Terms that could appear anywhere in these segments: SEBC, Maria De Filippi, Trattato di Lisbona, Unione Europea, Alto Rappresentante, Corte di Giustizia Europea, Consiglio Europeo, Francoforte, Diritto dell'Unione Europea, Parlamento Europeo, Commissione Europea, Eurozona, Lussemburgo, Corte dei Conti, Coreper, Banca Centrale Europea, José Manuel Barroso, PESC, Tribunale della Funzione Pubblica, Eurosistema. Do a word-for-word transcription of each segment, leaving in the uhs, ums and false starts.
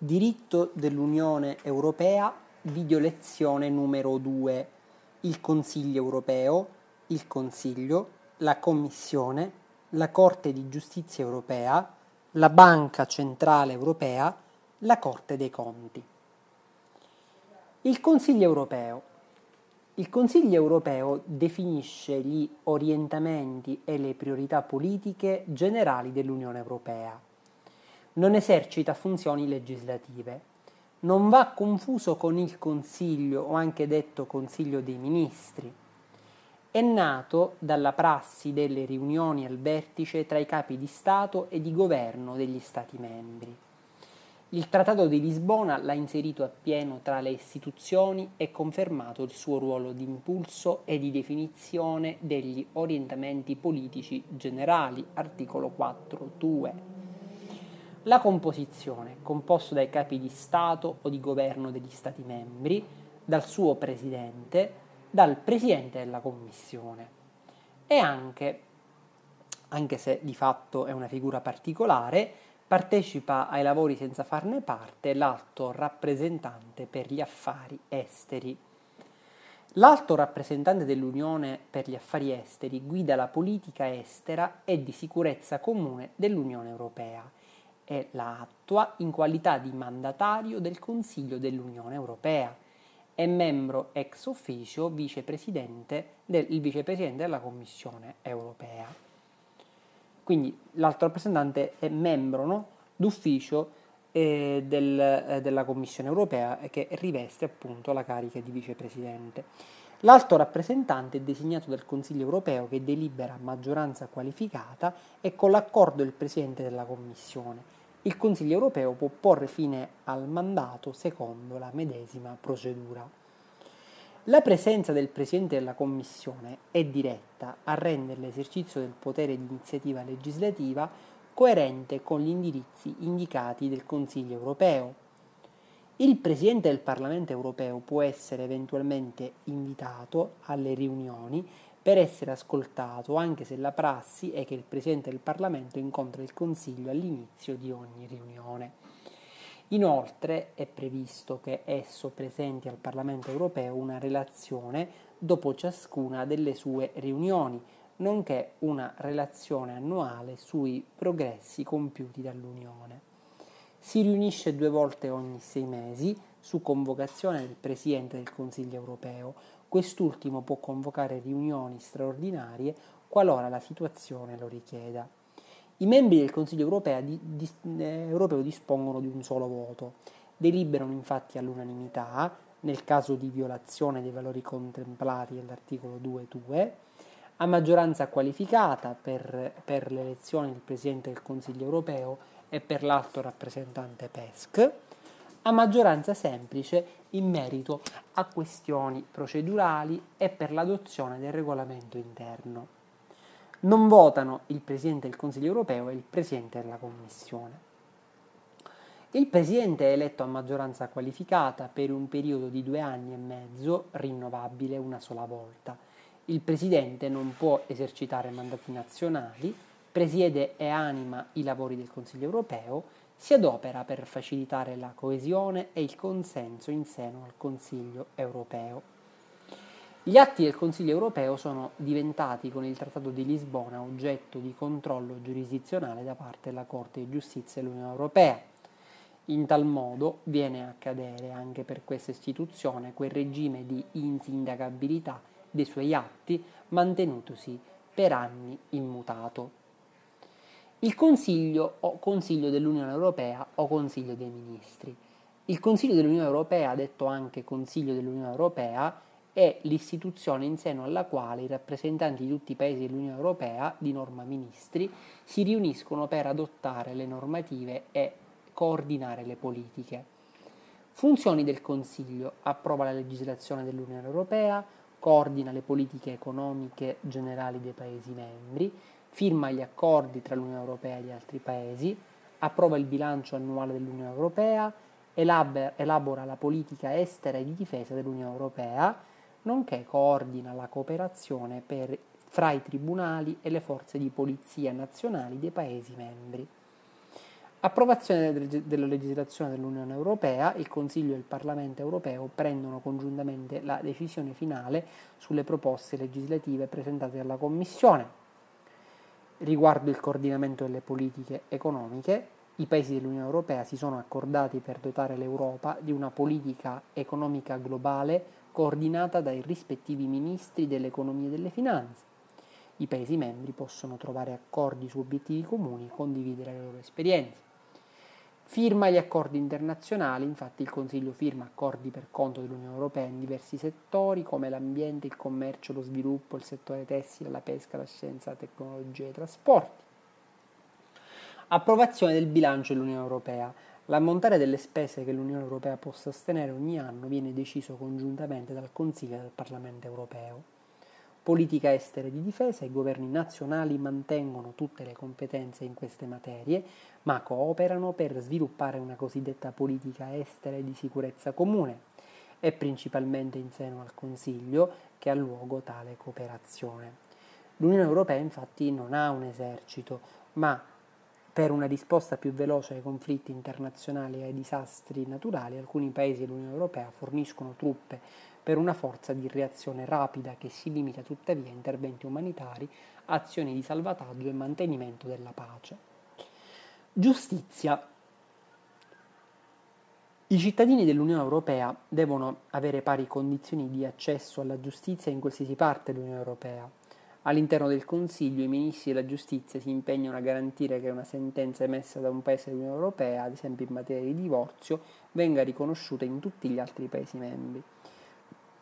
Diritto dell'Unione Europea, video lezione numero due. Il Consiglio Europeo, il Consiglio, la Commissione, la Corte di Giustizia Europea, la Banca Centrale Europea, la Corte dei Conti. Il Consiglio Europeo. Il Consiglio Europeo definisce gli orientamenti e le priorità politiche generali dell'Unione Europea. Non esercita funzioni legislative. Non va confuso con il Consiglio, o anche detto Consiglio dei Ministri. È nato dalla prassi delle riunioni al vertice tra i capi di Stato e di Governo degli Stati membri. Il Trattato di Lisbona l'ha inserito appieno tra le istituzioni e confermato il suo ruolo di impulso e di definizione degli orientamenti politici generali, articolo quattro punto due. La composizione, composto dai capi di Stato o di Governo degli Stati membri, dal suo Presidente, dal Presidente della Commissione e anche, anche se di fatto è una figura particolare, partecipa ai lavori senza farne parte l'Alto Rappresentante per gli affari esteri. L'Alto Rappresentante dell'Unione per gli affari esteri guida la politica estera e di sicurezza comune dell'Unione Europea e la attua in qualità di mandatario del Consiglio dell'Unione Europea. È membro ex officio vicepresidente del, il vicepresidente della Commissione Europea. Quindi l'alto rappresentante è membro no, d'ufficio eh, del, eh, della Commissione Europea che riveste appunto la carica di vicepresidente. L'alto rappresentante è designato dal Consiglio Europeo che delibera a maggioranza qualificata e con l'accordo del Presidente della Commissione. Il Consiglio Europeo può porre fine al mandato secondo la medesima procedura. La presenza del Presidente della Commissione è diretta a rendere l'esercizio del potere di iniziativa legislativa coerente con gli indirizzi indicati del Consiglio Europeo. Il Presidente del Parlamento Europeo può essere eventualmente invitato alle riunioni per essere ascoltato, anche se la prassi è che il Presidente del Parlamento incontra il Consiglio all'inizio di ogni riunione. Inoltre è previsto che esso presenti al Parlamento Europeo una relazione dopo ciascuna delle sue riunioni, nonché una relazione annuale sui progressi compiuti dall'Unione. Si riunisce due volte ogni sei mesi su convocazione del Presidente del Consiglio Europeo. Quest'ultimo può convocare riunioni straordinarie qualora la situazione lo richieda. I membri del Consiglio Europeo, di, di, eh, Europeo dispongono di un solo voto, deliberano infatti all'unanimità, nel caso di violazione dei valori contemplati dall'articolo due punto due, a maggioranza qualificata per, per le elezioni del Presidente del Consiglio Europeo e per l'alto rappresentante P E S C, a maggioranza semplice in merito a questioni procedurali e per l'adozione del regolamento interno. Non votano il Presidente del Consiglio Europeo e il Presidente della Commissione. Il Presidente è eletto a maggioranza qualificata per un periodo di due anni e mezzo, rinnovabile una sola volta. Il Presidente non può esercitare mandati nazionali, presiede e anima i lavori del Consiglio Europeo, si adopera per facilitare la coesione e il consenso in seno al Consiglio Europeo. Gli atti del Consiglio Europeo sono diventati con il Trattato di Lisbona oggetto di controllo giurisdizionale da parte della Corte di Giustizia dell'Unione Europea. In tal modo viene a cadere anche per questa istituzione quel regime di insindacabilità dei suoi atti mantenutosi per anni immutato. Il Consiglio o Consiglio dell'Unione Europea o Consiglio dei Ministri. Il Consiglio dell'Unione Europea, detto anche Consiglio dell'Unione Europea, è l'istituzione in seno alla quale i rappresentanti di tutti i paesi dell'Unione Europea, di norma ministri, si riuniscono per adottare le normative e coordinare le politiche. Funzioni del Consiglio: approva la legislazione dell'Unione Europea, coordina le politiche economiche generali dei paesi membri, firma gli accordi tra l'Unione Europea e gli altri paesi, approva il bilancio annuale dell'Unione Europea, elabora la politica estera e di difesa dell'Unione Europea, nonché coordina la cooperazione per, fra i tribunali e le forze di polizia nazionali dei Paesi membri. Approvazione della legislazione dell'Unione Europea, il Consiglio e il Parlamento Europeo prendono congiuntamente la decisione finale sulle proposte legislative presentate dalla Commissione. Riguardo il coordinamento delle politiche economiche, i Paesi dell'Unione Europea si sono accordati per dotare l'Europa di una politica economica globale coordinata dai rispettivi ministri dell'economia e delle finanze. I Paesi membri possono trovare accordi su obiettivi comuni e condividere le loro esperienze. Firma gli accordi internazionali, infatti il Consiglio firma accordi per conto dell'Unione Europea in diversi settori come l'ambiente, il commercio, lo sviluppo, il settore tessile, la pesca, la scienza, la tecnologia e i trasporti. Approvazione del bilancio dell'Unione Europea. L'ammontare delle spese che l'Unione Europea può sostenere ogni anno viene deciso congiuntamente dal Consiglio e dal Parlamento Europeo. Politica estera e di difesa, i governi nazionali mantengono tutte le competenze in queste materie, ma cooperano per sviluppare una cosiddetta politica estera e di sicurezza comune. È principalmente in seno al Consiglio che ha luogo tale cooperazione. L'Unione Europea infatti non ha un esercito, ma per una risposta più veloce ai conflitti internazionali e ai disastri naturali, alcuni paesi dell'Unione Europea forniscono truppe per una forza di reazione rapida che si limita tuttavia a interventi umanitari, azioni di salvataggio e mantenimento della pace. Giustizia. I cittadini dell'Unione Europea devono avere pari condizioni di accesso alla giustizia in qualsiasi parte dell'Unione Europea. All'interno del Consiglio i ministri della giustizia si impegnano a garantire che una sentenza emessa da un paese dell'Unione Europea, ad esempio in materia di divorzio, venga riconosciuta in tutti gli altri paesi membri.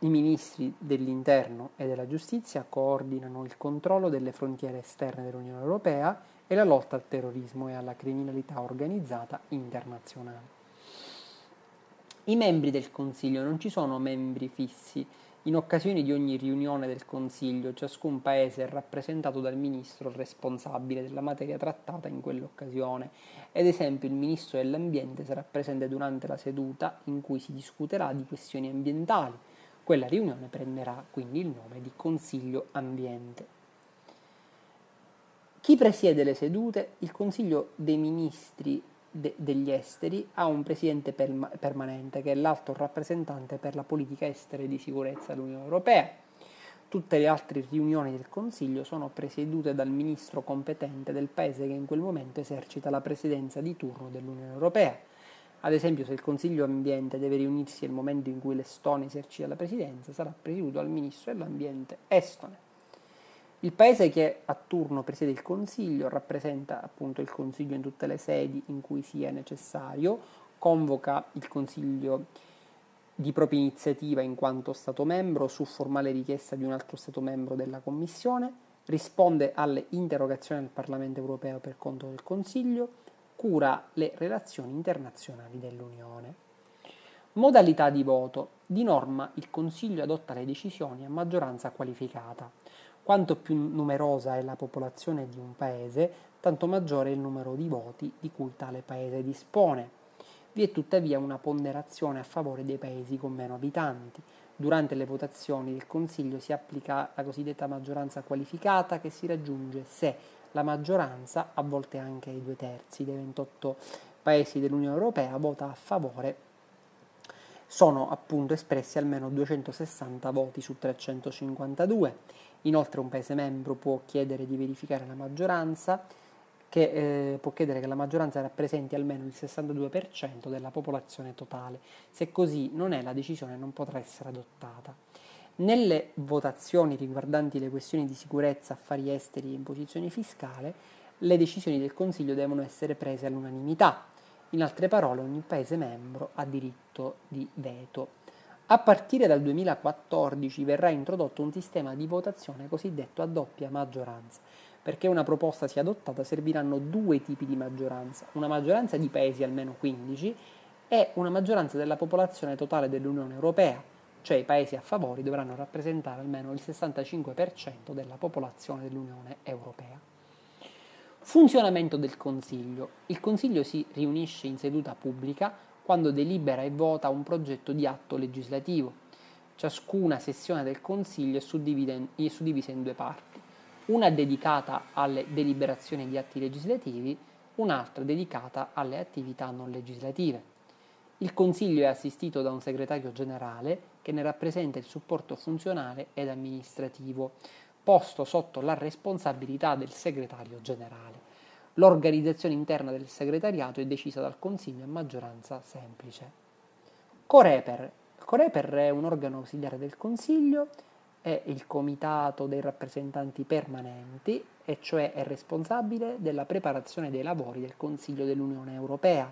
I ministri dell'interno e della giustizia coordinano il controllo delle frontiere esterne dell'Unione Europea e la lotta al terrorismo e alla criminalità organizzata internazionale. I membri del Consiglio non ci sono membri fissi. In occasione di ogni riunione del Consiglio, ciascun Paese è rappresentato dal ministro responsabile della materia trattata in quell'occasione. Ad esempio, il ministro dell'ambiente sarà presente durante la seduta in cui si discuterà di questioni ambientali. Quella riunione prenderà quindi il nome di Consiglio Ambiente. Chi presiede le sedute? Il Consiglio dei Ministri de- degli Esteri ha un presidente perma- permanente che è l'Alto Rappresentante per la politica estera e di sicurezza dell'Unione Europea. Tutte le altre riunioni del Consiglio sono presiedute dal ministro competente del paese che in quel momento esercita la presidenza di turno dell'Unione Europea. Ad esempio, se il Consiglio Ambiente deve riunirsi nel momento in cui l'Estonia esercita la presidenza, sarà presieduto dal Ministro dell'Ambiente estone. Il paese che a turno presiede il Consiglio rappresenta appunto il Consiglio in tutte le sedi in cui sia necessario, convoca il Consiglio di propria iniziativa in quanto Stato membro su formale richiesta di un altro Stato membro della Commissione, risponde alle interrogazioni del Parlamento Europeo per conto del Consiglio, cura le relazioni internazionali dell'Unione. Modalità di voto. Di norma il Consiglio adotta le decisioni a maggioranza qualificata. Quanto più numerosa è la popolazione di un Paese, tanto maggiore è il numero di voti di cui tale Paese dispone. Vi è tuttavia una ponderazione a favore dei Paesi con meno abitanti. Durante le votazioni del Consiglio si applica la cosiddetta maggioranza qualificata che si raggiunge se la maggioranza, a volte anche i due terzi, dei ventotto paesi dell'Unione Europea vota a favore. Sono appunto espressi almeno duecentosessanta voti su trecentocinquantadue. Inoltre un paese membro può chiedere di verificare la maggioranza, che eh, può chiedere che la maggioranza rappresenti almeno il sessantadue per cento della popolazione totale. Se così non è, la decisione non potrà essere adottata. Nelle votazioni riguardanti le questioni di sicurezza, affari esteri e imposizione fiscale, le decisioni del Consiglio devono essere prese all'unanimità. In altre parole, ogni Paese membro ha diritto di veto. A partire dal duemilaquattordici verrà introdotto un sistema di votazione cosiddetto a doppia maggioranza. Perché una proposta sia adottata serviranno due tipi di maggioranza, una maggioranza di Paesi almeno quindici e una maggioranza della popolazione totale dell'Unione Europea. Cioè i paesi a favore dovranno rappresentare almeno il sessantacinque per cento della popolazione dell'Unione Europea. Funzionamento del Consiglio. Il Consiglio si riunisce in seduta pubblica quando delibera e vota un progetto di atto legislativo. Ciascuna sessione del Consiglio è suddivisa in due parti, una dedicata alle deliberazioni di atti legislativi un'altra dedicata alle attività non legislative. Il Consiglio è assistito da un segretario generale che ne rappresenta il supporto funzionale ed amministrativo, posto sotto la responsabilità del segretario generale. L'organizzazione interna del segretariato è decisa dal Consiglio a maggioranza semplice. Coreper. Coreper è un organo ausiliare del Consiglio, è il comitato dei rappresentanti permanenti, e cioè è responsabile della preparazione dei lavori del Consiglio dell'Unione Europea.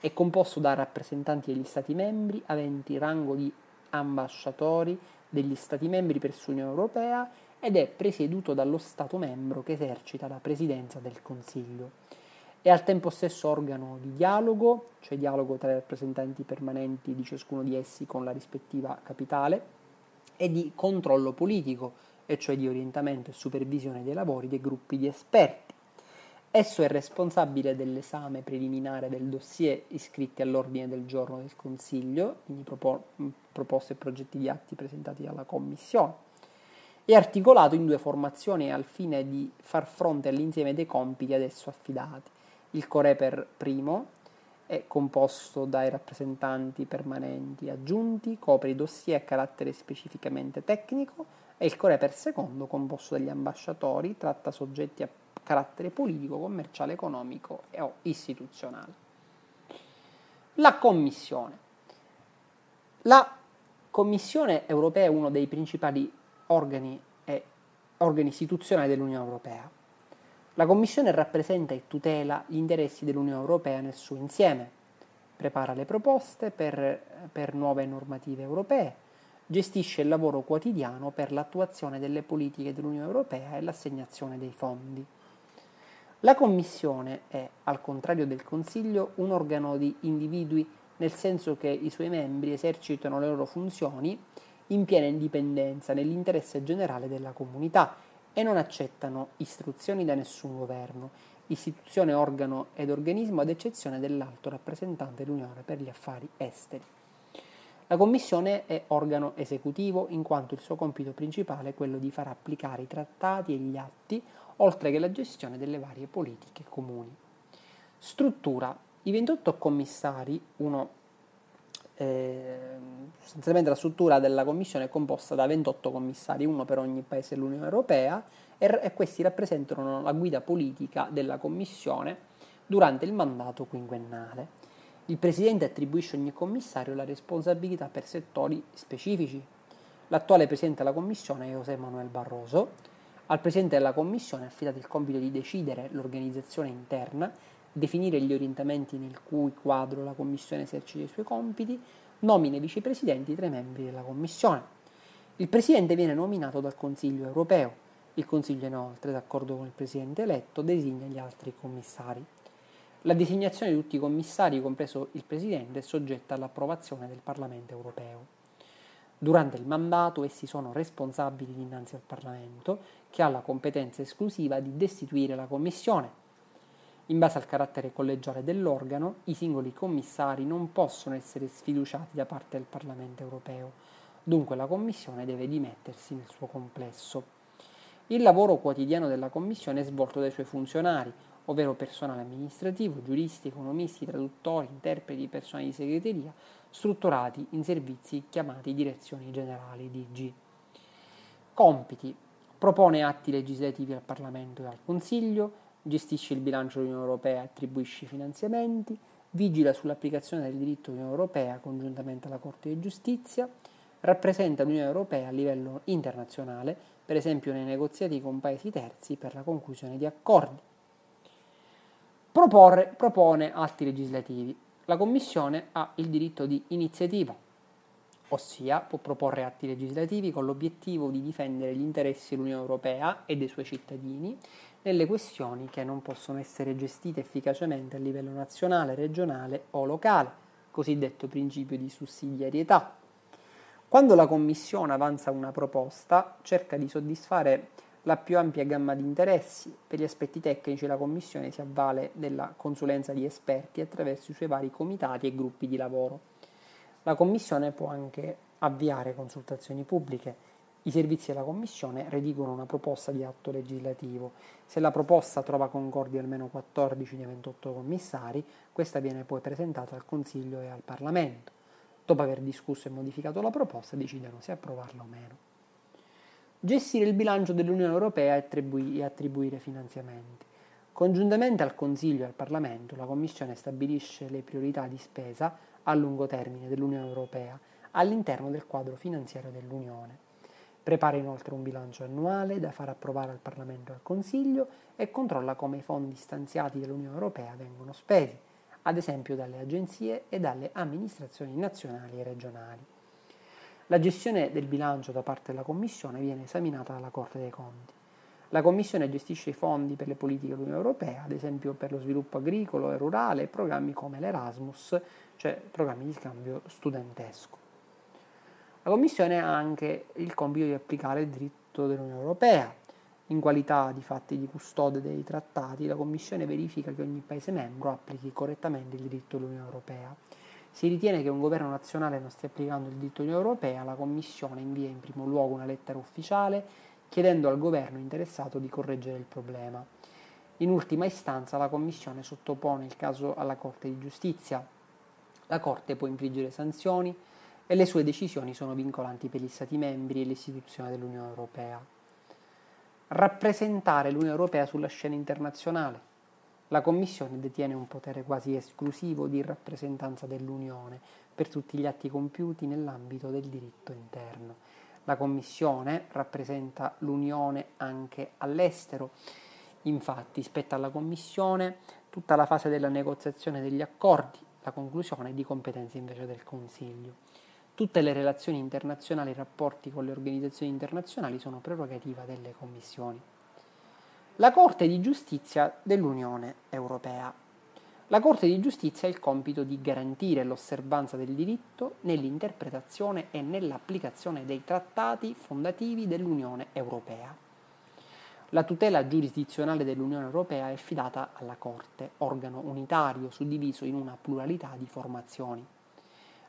È composto da rappresentanti degli Stati membri aventi rango di ambasciatori degli Stati membri presso l'Unione Europea ed è presieduto dallo Stato membro che esercita la presidenza del Consiglio. È al tempo stesso organo di dialogo, cioè dialogo tra i rappresentanti permanenti di ciascuno di essi con la rispettiva capitale, e di controllo politico, e cioè di orientamento e supervisione dei lavori dei gruppi di esperti. Esso è responsabile dell'esame preliminare del dossier iscritti all'ordine del giorno del Consiglio, quindi propos- proposte e progetti di atti presentati dalla Commissione. È articolato in due formazioni al fine di far fronte all'insieme dei compiti ad esso affidati. Il Coreper I è composto dai rappresentanti permanenti aggiunti, copre i dossier a carattere specificamente tecnico, e il Coreper secondo, composto dagli ambasciatori, tratta soggetti a carattere politico, commerciale, economico e o istituzionale. La Commissione. La Commissione Europea è uno dei principali organi e organi istituzionali dell'Unione Europea. La Commissione rappresenta e tutela gli interessi dell'Unione Europea nel suo insieme, prepara le proposte per, per nuove normative europee, gestisce il lavoro quotidiano per l'attuazione delle politiche dell'Unione Europea e l'assegnazione dei fondi. La Commissione è, al contrario del Consiglio, un organo di individui, nel senso che i suoi membri esercitano le loro funzioni in piena indipendenza nell'interesse generale della comunità, e non accettano istruzioni da nessun governo, istituzione, organo ed organismo, ad eccezione dell'Alto Rappresentante dell'Unione per gli affari esteri. La Commissione è organo esecutivo, in quanto il suo compito principale è quello di far applicare i trattati e gli atti, oltre che la gestione delle varie politiche comuni. Struttura. I ventotto commissari, uno, eh, sostanzialmente la struttura della Commissione è composta da ventotto commissari, uno per ogni paese dell'Unione Europea, e, e questi rappresentano la guida politica della Commissione durante il mandato quinquennale. Il Presidente attribuisce a ogni commissario la responsabilità per settori specifici. L'attuale Presidente della Commissione è José Manuel Barroso. Al Presidente della Commissione è affidato il compito di decidere l'organizzazione interna, definire gli orientamenti nel cui quadro la Commissione esercita i suoi compiti, nomina i vicepresidenti tra i membri della Commissione. Il Presidente viene nominato dal Consiglio Europeo. Il Consiglio inoltre, d'accordo con il Presidente eletto, designa gli altri commissari. La designazione di tutti i commissari, compreso il Presidente, è soggetta all'approvazione del Parlamento Europeo. Durante il mandato essi sono responsabili dinanzi al Parlamento, che ha la competenza esclusiva di destituire la Commissione. In base al carattere collegiale dell'organo, i singoli commissari non possono essere sfiduciati da parte del Parlamento europeo, dunque la Commissione deve dimettersi nel suo complesso. Il lavoro quotidiano della Commissione è svolto dai suoi funzionari, ovvero personale amministrativo, giuristi, economisti, traduttori, interpreti, personale di segreteria, strutturati in servizi chiamati Direzioni Generali D G. Compiti. Propone atti legislativi al Parlamento e al Consiglio, gestisce il bilancio dell'Unione Europea, attribuisce i finanziamenti, vigila sull'applicazione del diritto dell'Unione Europea congiuntamente alla Corte di Giustizia, rappresenta l'Unione Europea a livello internazionale, per esempio nei negoziati con paesi terzi per la conclusione di accordi. Proporre, propone atti legislativi. La Commissione ha il diritto di iniziativa, ossia può proporre atti legislativi con l'obiettivo di difendere gli interessi dell'Unione Europea e dei suoi cittadini nelle questioni che non possono essere gestite efficacemente a livello nazionale, regionale o locale, cosiddetto principio di sussidiarietà. Quando la Commissione avanza una proposta, cerca di soddisfare la più ampia gamma di interessi. Per gli aspetti tecnici la Commissione si avvale della consulenza di esperti attraverso i suoi vari comitati e gruppi di lavoro. La Commissione può anche avviare consultazioni pubbliche, I servizi della Commissione redigono una proposta di atto legislativo. Se la proposta trova concordi almeno quattordici dei ventotto commissari, questa viene poi presentata al Consiglio e al Parlamento. Dopo aver discusso e modificato la proposta, decidono se approvarla o meno. Gestire il bilancio dell'Unione Europea e attribuire, attribuire finanziamenti. Congiuntamente al Consiglio e al Parlamento, la Commissione stabilisce le priorità di spesa a lungo termine dell'Unione Europea all'interno del quadro finanziario dell'Unione. Prepara inoltre un bilancio annuale da far approvare al Parlamento e al Consiglio e controlla come i fondi stanziati dall'Unione Europea vengono spesi, ad esempio dalle agenzie e dalle amministrazioni nazionali e regionali. La gestione del bilancio da parte della Commissione viene esaminata dalla Corte dei Conti. La Commissione gestisce i fondi per le politiche dell'Unione Europea, ad esempio per lo sviluppo agricolo e rurale, e programmi come l'Erasmus, cioè programmi di scambio studentesco. La Commissione ha anche il compito di applicare il diritto dell'Unione Europea. In qualità di fatti di custode dei trattati, la Commissione verifica che ogni Paese membro applichi correttamente il diritto dell'Unione Europea. Si ritiene che un governo nazionale non stia applicando il diritto dell'Unione Europea, la Commissione invia in primo luogo una lettera ufficiale chiedendo al governo interessato di correggere il problema. In ultima istanza, la Commissione sottopone il caso alla Corte di Giustizia. La Corte può infliggere sanzioni, e le sue decisioni sono vincolanti per gli Stati membri e l'istituzione dell'Unione Europea. Rappresentare l'Unione Europea sulla scena internazionale. La Commissione detiene un potere quasi esclusivo di rappresentanza dell'Unione per tutti gli atti compiuti nell'ambito del diritto interno. La Commissione rappresenta l'Unione anche all'estero. Infatti, spetta alla Commissione tutta la fase della negoziazione degli accordi, la conclusione di competenze invece del Consiglio. Tutte le relazioni internazionali e i rapporti con le organizzazioni internazionali sono prerogativa delle commissioni. La Corte di Giustizia dell'Unione Europea. La Corte di Giustizia ha il compito di garantire l'osservanza del diritto nell'interpretazione e nell'applicazione dei trattati fondativi dell'Unione Europea. La tutela giurisdizionale dell'Unione Europea è affidata alla Corte, organo unitario suddiviso in una pluralità di formazioni.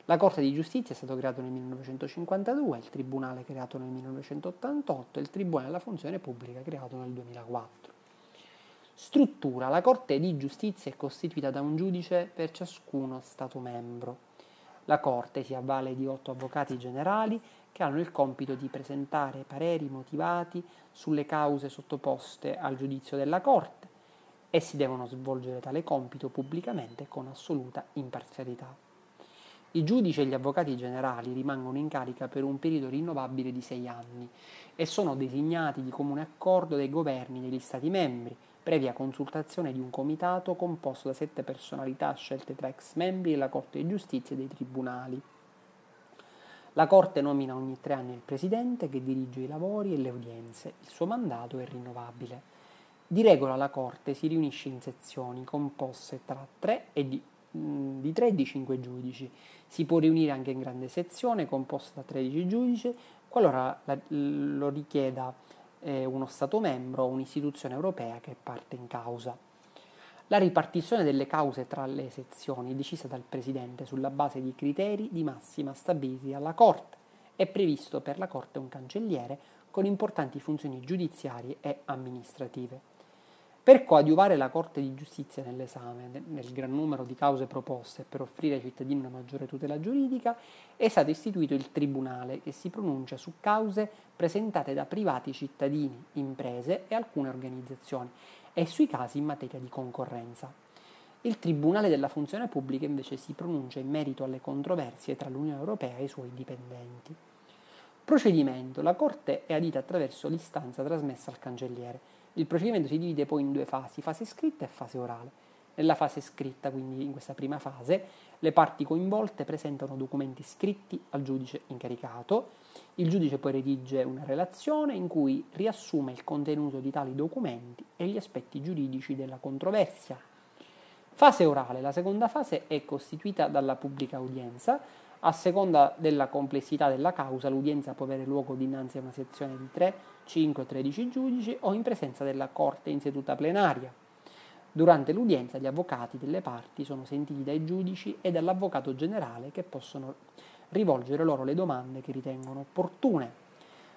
La Corte di Giustizia è stato creato nel millenovecentocinquantadue, il Tribunale creato nel millenovecentottantotto e il Tribunale della Funzione Pubblica creato nel duemilaquattro. Struttura. La Corte di Giustizia è costituita da un giudice per ciascuno Stato membro. La Corte si avvale di otto avvocati generali che hanno il compito di presentare pareri motivati sulle cause sottoposte al giudizio della Corte e si devono svolgere tale compito pubblicamente con assoluta imparzialità. I giudici e gli avvocati generali rimangono in carica per un periodo rinnovabile di sei anni e sono designati di comune accordo dai governi degli Stati membri, previa consultazione di un comitato composto da sette personalità scelte tra ex membri della Corte di Giustizia e dei tribunali. La Corte nomina ogni tre anni il Presidente che dirige i lavori e le udienze. Il suo mandato è rinnovabile. Di regola la Corte si riunisce in sezioni composte tra tre e di di tre e di cinque giudici. Si può riunire anche in grande sezione composta da tredici giudici qualora la, lo richieda eh, uno Stato membro o un'istituzione europea che è parte in causa. La ripartizione delle cause tra le sezioni è decisa dal Presidente sulla base di criteri di massima stabiliti dalla Corte. È previsto per la Corte un cancelliere con importanti funzioni giudiziarie e amministrative. Per coadiuvare la Corte di Giustizia nell'esame, nel gran numero di cause proposte e per offrire ai cittadini una maggiore tutela giuridica, è stato istituito il Tribunale che si pronuncia su cause presentate da privati cittadini, imprese e alcune organizzazioni e sui casi in materia di concorrenza. Il Tribunale della Funzione Pubblica invece si pronuncia in merito alle controversie tra l'Unione Europea e i suoi dipendenti. Procedimento. La Corte è adita attraverso l'istanza trasmessa al cancelliere. Il procedimento si divide poi in due fasi, fase scritta e fase orale. Nella fase scritta, quindi in questa prima fase, le parti coinvolte presentano documenti scritti al giudice incaricato. Il giudice poi redige una relazione in cui riassume il contenuto di tali documenti e gli aspetti giuridici della controversia. Fase orale. La seconda fase è costituita dalla pubblica udienza. A seconda della complessità della causa, l'udienza può avere luogo dinanzi a una sezione di tre, cinque o tredici giudici o in presenza della Corte in seduta plenaria. Durante l'udienza gli avvocati delle parti sono sentiti dai giudici e dall'avvocato generale che possono rivolgere loro le domande che ritengono opportune.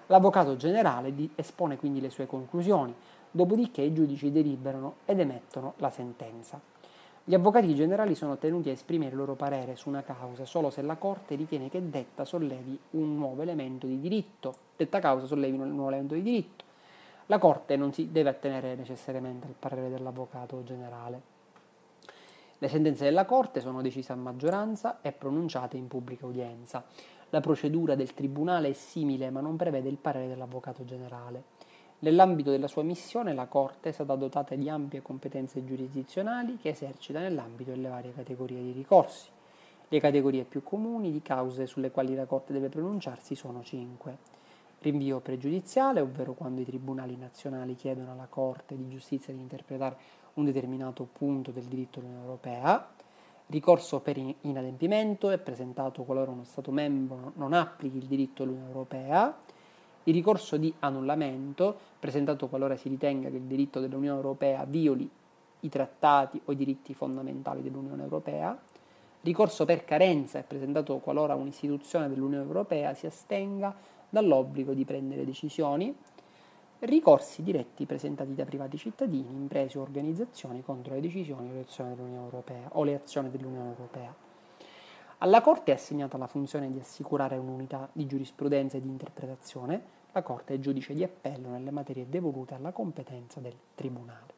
L'avvocato generale espone quindi le sue conclusioni, dopodiché i giudici deliberano ed emettono la sentenza. Gli avvocati generali sono tenuti a esprimere il loro parere su una causa solo se la Corte ritiene che detta sollevi un nuovo elemento di diritto. Detta causa sollevi un nuovo elemento di diritto. La Corte non si deve attenere necessariamente al parere dell'avvocato generale. Le sentenze della Corte sono decise a maggioranza e pronunciate in pubblica udienza. La procedura del Tribunale è simile ma non prevede il parere dell'avvocato generale. Nell'ambito della sua missione la Corte è stata dotata di ampie competenze giurisdizionali che esercita nell'ambito delle varie categorie di ricorsi. Le categorie più comuni di cause sulle quali la Corte deve pronunciarsi sono cinque. Rinvio pregiudiziale, ovvero quando i tribunali nazionali chiedono alla Corte di Giustizia di interpretare un determinato punto del diritto dell'Unione Europea. Ricorso per inadempimento è presentato qualora uno Stato membro non applichi il diritto dell'Unione Europea. Il ricorso di annullamento, presentato qualora si ritenga che il diritto dell'Unione Europea violi i trattati o i diritti fondamentali dell'Unione Europea. Ricorso per carenza è presentato qualora un'istituzione dell'Unione Europea si astenga dall'obbligo di prendere decisioni. Ricorsi diretti presentati da privati cittadini, imprese o organizzazioni contro le decisioni o le azioni dell'Unione Europea o le azioni dell'Unione Europea. Alla Corte è assegnata la funzione di assicurare un'unità di giurisprudenza e di interpretazione. La Corte è giudice di appello nelle materie devolute alla competenza del Tribunale.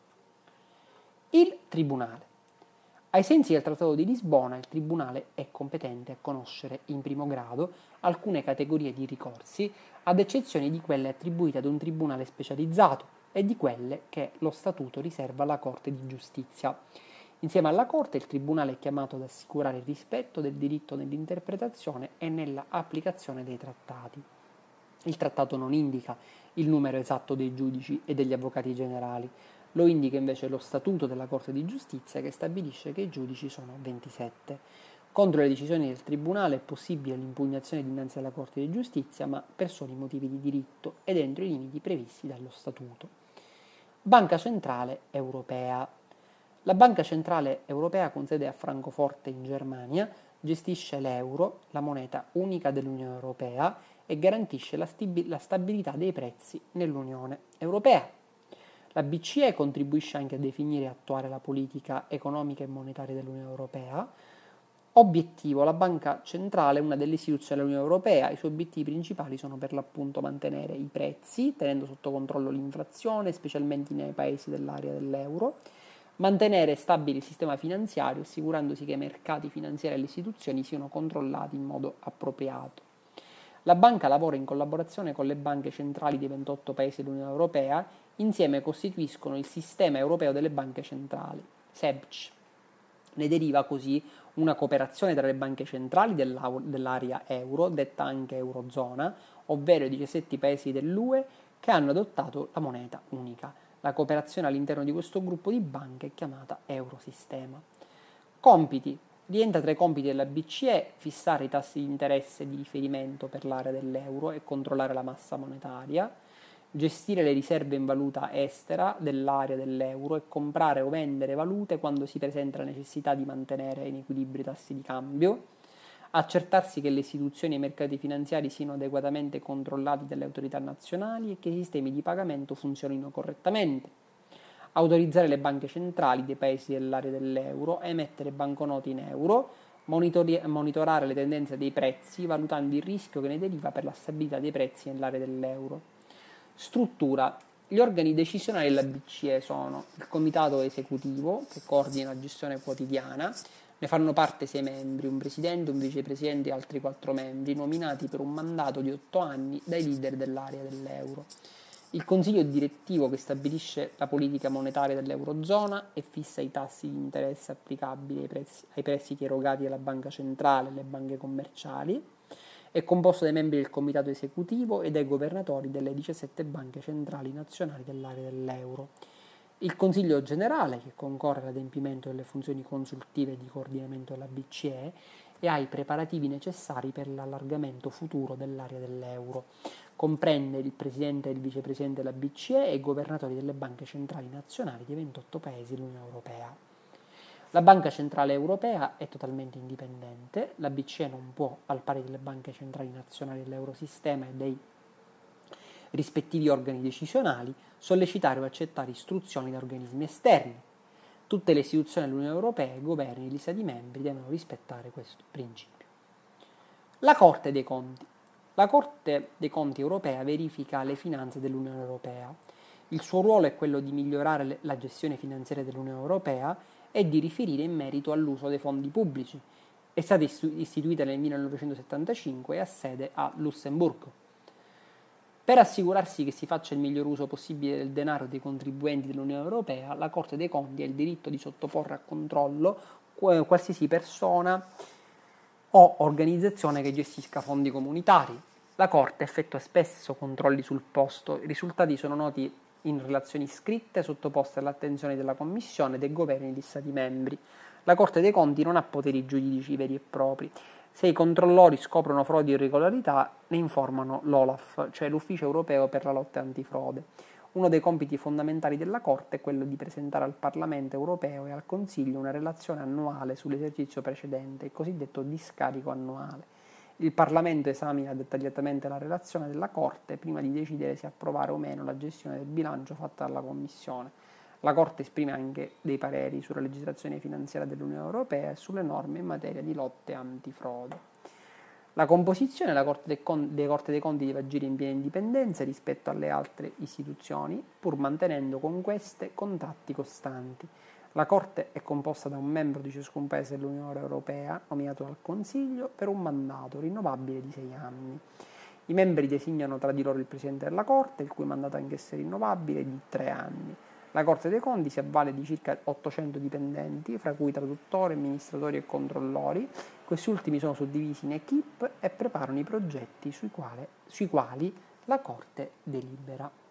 Il Tribunale. Ai sensi del Trattato di Lisbona, il Tribunale è competente a conoscere in primo grado alcune categorie di ricorsi, ad eccezione di quelle attribuite ad un Tribunale specializzato e di quelle che lo Statuto riserva alla Corte di Giustizia. Insieme alla Corte, il Tribunale è chiamato ad assicurare il rispetto del diritto nell'interpretazione e nella applicazione dei trattati. Il Trattato non indica il numero esatto dei giudici e degli avvocati generali. Lo indica invece lo Statuto della Corte di Giustizia che stabilisce che i giudici sono ventisette. Contro le decisioni del Tribunale è possibile l'impugnazione dinanzi alla Corte di Giustizia, ma per soli motivi di diritto e dentro i limiti previsti dallo Statuto. Banca Centrale Europea. La Banca Centrale Europea, con sede a Francoforte in Germania, gestisce l'euro, la moneta unica dell'Unione Europea, e garantisce la, la stabilità dei prezzi nell'Unione Europea. La B C E contribuisce anche a definire e attuare la politica economica e monetaria dell'Unione Europea. Obiettivo: la Banca Centrale è una delle istituzioni dell'Unione Europea. I suoi obiettivi principali sono per l'appunto mantenere i prezzi, tenendo sotto controllo l'inflazione, specialmente nei paesi dell'area dell'euro, mantenere stabile il sistema finanziario, assicurandosi che i mercati finanziari e le istituzioni siano controllati in modo appropriato. La banca lavora in collaborazione con le banche centrali dei ventotto paesi dell'Unione Europea, insieme costituiscono il Sistema Europeo delle Banche Centrali, S E B C. Ne deriva così una cooperazione tra le banche centrali dell'area euro, detta anche Eurozona, ovvero i diciassette paesi dell'U E che hanno adottato la moneta unica. La cooperazione all'interno di questo gruppo di banche è chiamata Eurosistema. Compiti. Rientra tra i compiti della B C E fissare i tassi di interesse di riferimento per l'area dell'euro e controllare la massa monetaria, gestire le riserve in valuta estera dell'area dell'euro e comprare o vendere valute quando si presenta la necessità di mantenere in equilibrio i tassi di cambio, accertarsi che le istituzioni e i mercati finanziari siano adeguatamente controllati dalle autorità nazionali e che i sistemi di pagamento funzionino correttamente, autorizzare le banche centrali dei paesi dell'area dell'euro a emettere banconote in euro, monitorare le tendenze dei prezzi, valutando il rischio che ne deriva per la stabilità dei prezzi nell'area dell'euro. Struttura. Gli organi decisionali della B C E sono il Comitato Esecutivo, che coordina la gestione quotidiana. Ne fanno parte sei membri, un presidente, un vicepresidente e altri quattro membri, nominati per un mandato di otto anni dai leader dell'area dell'euro. Il Consiglio direttivo, che stabilisce la politica monetaria dell'Eurozona e fissa i tassi di interesse applicabili ai, prezzi, ai prestiti erogati dalla Banca Centrale e alle banche commerciali, è composto dai membri del Comitato Esecutivo e dai governatori delle diciassette banche centrali nazionali dell'area dell'euro. Il Consiglio generale, che concorre all'adempimento delle funzioni consultive e di coordinamento della B C E, e ai preparativi necessari per l'allargamento futuro dell'area dell'euro. Comprende il presidente e il vicepresidente della B C E e i governatori delle banche centrali nazionali dei ventotto paesi dell'Unione Europea. La Banca Centrale Europea è totalmente indipendente. La B C E non può, al pari delle banche centrali nazionali dell'Eurosistema e dei rispettivi organi decisionali, sollecitare o accettare istruzioni da organismi esterni. Tutte le istituzioni dell'Unione Europea, i governi e gli Stati membri devono rispettare questo principio. La Corte dei Conti. La Corte dei Conti europea verifica le finanze dell'Unione Europea. Il suo ruolo è quello di migliorare la gestione finanziaria dell'Unione Europea e di riferire in merito all'uso dei fondi pubblici. È stata istituita nel millenovecentosettantacinque e ha sede a Lussemburgo. Per assicurarsi che si faccia il miglior uso possibile del denaro dei contribuenti dell'Unione Europea, la Corte dei Conti ha il diritto di sottoporre a controllo qualsiasi persona o organizzazione che gestisca fondi comunitari. La Corte effettua spesso controlli sul posto, i risultati sono noti in relazioni scritte sottoposte all'attenzione della Commissione, dei governi e degli Stati membri. La Corte dei Conti non ha poteri giuridici veri e propri. Se i controllori scoprono frodi o irregolarità, ne informano l'Olaf, cioè l'Ufficio Europeo per la lotta antifrode. Uno dei compiti fondamentali della Corte è quello di presentare al Parlamento Europeo e al Consiglio una relazione annuale sull'esercizio precedente, il cosiddetto discarico annuale. Il Parlamento esamina dettagliatamente la relazione della Corte prima di decidere se approvare o meno la gestione del bilancio fatta dalla Commissione. La Corte esprime anche dei pareri sulla legislazione finanziaria dell'Unione Europea e sulle norme in materia di lotte antifrode. La composizione della Corte dei Conti, della Corte dei Conti deve agire in piena indipendenza rispetto alle altre istituzioni, pur mantenendo con queste contatti costanti. La Corte è composta da un membro di ciascun Paese dell'Unione Europea, nominato dal Consiglio, per un mandato rinnovabile di sei anni. I membri designano tra di loro il Presidente della Corte, il cui mandato è anch'esso rinnovabile, di tre anni. La Corte dei Conti si avvale di circa ottocento dipendenti, fra cui traduttori, amministratori e controllori. Questi ultimi sono suddivisi in equip e preparano i progetti sui quali, sui quali la Corte delibera.